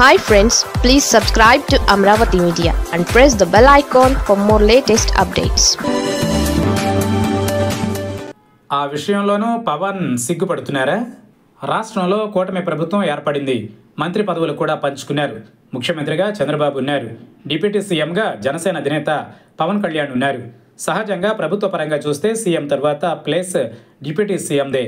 Hi friends, please subscribe to Amaravati media and press the bell icon for more latest updates. ఆ విషయంలోనూ పవన్ సిగ్గుపడుతున్నారా? రాష్ట్రంలో కూటమి ప్రభుత్వం ఏర్పడింది, మంత్రి పదవులు కూడా పంచుకున్నారు. ముఖ్యమంత్రిగా చంద్రబాబు ఉన్నారు, డిప్యూటీ సీఎంగా జనసేన అధినేత పవన్ కళ్యాణ్ ఉన్నారు. సహజంగా ప్రభుత్వ పరంగా చూస్తే సీఎం తర్వాత ప్లేస్ డిప్యూటీ సీఎందే.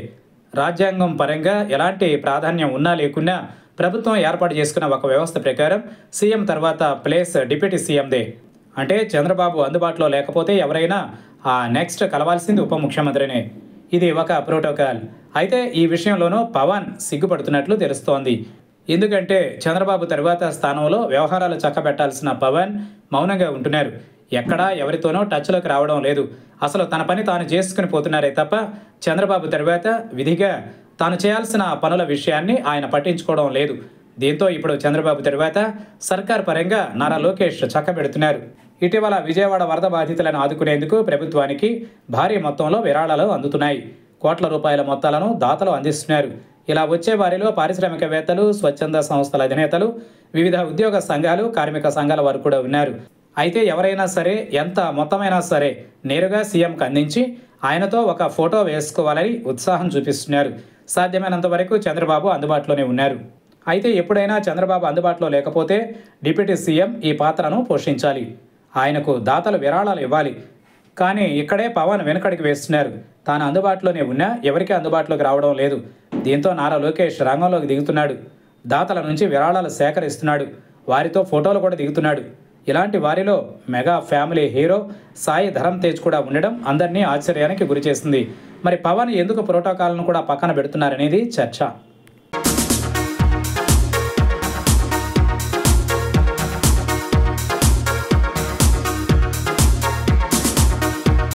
రాజ్యాంగం పరంగా ఎలాంటి ప్రాధాన్యం ఉన్నా లేకున్నా ప్రభుత్వం ఏర్పాటు చేసుకున్న ఒక వ్యవస్థ ప్రకారం సీఎం తర్వాత ప్లేస్ డిప్యూటీ సీఎందే. అంటే చంద్రబాబు అందుబాటులో లేకపోతే ఎవరైనా ఆ నెక్స్ట్ కలవాల్సింది ఉప ముఖ్యమంత్రినే. ఇది ఒక ప్రోటోకాల్. అయితే ఈ విషయంలోనూ పవన్ సిగ్గుపడుతున్నట్లు తెలుస్తోంది. ఎందుకంటే చంద్రబాబు తర్వాత స్థానంలో వ్యవహారాలు చక్కబెట్టాల్సిన పవన్ మౌనంగా ఉంటున్నారు. ఎక్కడా ఎవరితోనో టచ్లోకి రావడం లేదు. అసలు తన పని తాను చేసుకుని పోతున్నారే తప్ప చంద్రబాబు తర్వాత విధిగా తాను చేయాల్సిన పనుల విషయాన్ని ఆయన పట్టించుకోవడం లేదు. దీంతో ఇప్పుడు చంద్రబాబు తర్వాత సర్కార్ పరంగా నారా లోకేష్ చక్కబెడుతున్నారు. ఇటీవల విజయవాడ వరద బాధితులను ఆదుకునేందుకు ప్రభుత్వానికి భారీ మొత్తంలో విరాళాలు అందుతున్నాయి. కోట్ల రూపాయల మొత్తాలను దాతలు అందిస్తున్నారు. ఇలా వచ్చే వారిలో పారిశ్రామికవేత్తలు, స్వచ్ఛంద సంస్థల అధినేతలు, వివిధ ఉద్యోగ సంఘాలు, కార్మిక సంఘాల వారు కూడా ఉన్నారు. అయితే ఎవరైనా సరే, ఎంత మొత్తమైనా సరే, నేరుగా సీఎంకు అందించి ఆయనతో ఒక ఫోటో వేసుకోవాలని ఉత్సాహం చూపిస్తున్నారు. సాధ్యమైనంత వరకు చంద్రబాబు అందుబాటులోనే ఉన్నారు. అయితే ఎప్పుడైనా చంద్రబాబు అందుబాటులో లేకపోతే డిప్యూటీ సీఎం ఈ పాత్రను పోషించాలి, ఆయనకు దాతలు విరాళాలు ఇవ్వాలి. కానీ ఇక్కడే పవన్ వెనుకడికి వేస్తున్నారు. తాను అందుబాటులోనే ఉన్నా ఎవరికీ అందుబాటులోకి రావడం లేదు. దీంతో నారా లోకేష్ రంగంలోకి దిగుతున్నాడు. దాతల నుంచి విరాళాలు సేకరిస్తున్నాడు, వారితో ఫోటోలు కూడా దిగుతున్నాడు. ఇలాంటి వారిలో mega family hero Sai Dharam Tej కూడా ఉండడం అందరినీ ఆశ్చర్యానికి గురిచేసింది. మరి పవన్ ఎందుకు ప్రోటోకాల్ను కూడా పక్కన పెడుతున్నారనేది చర్చ.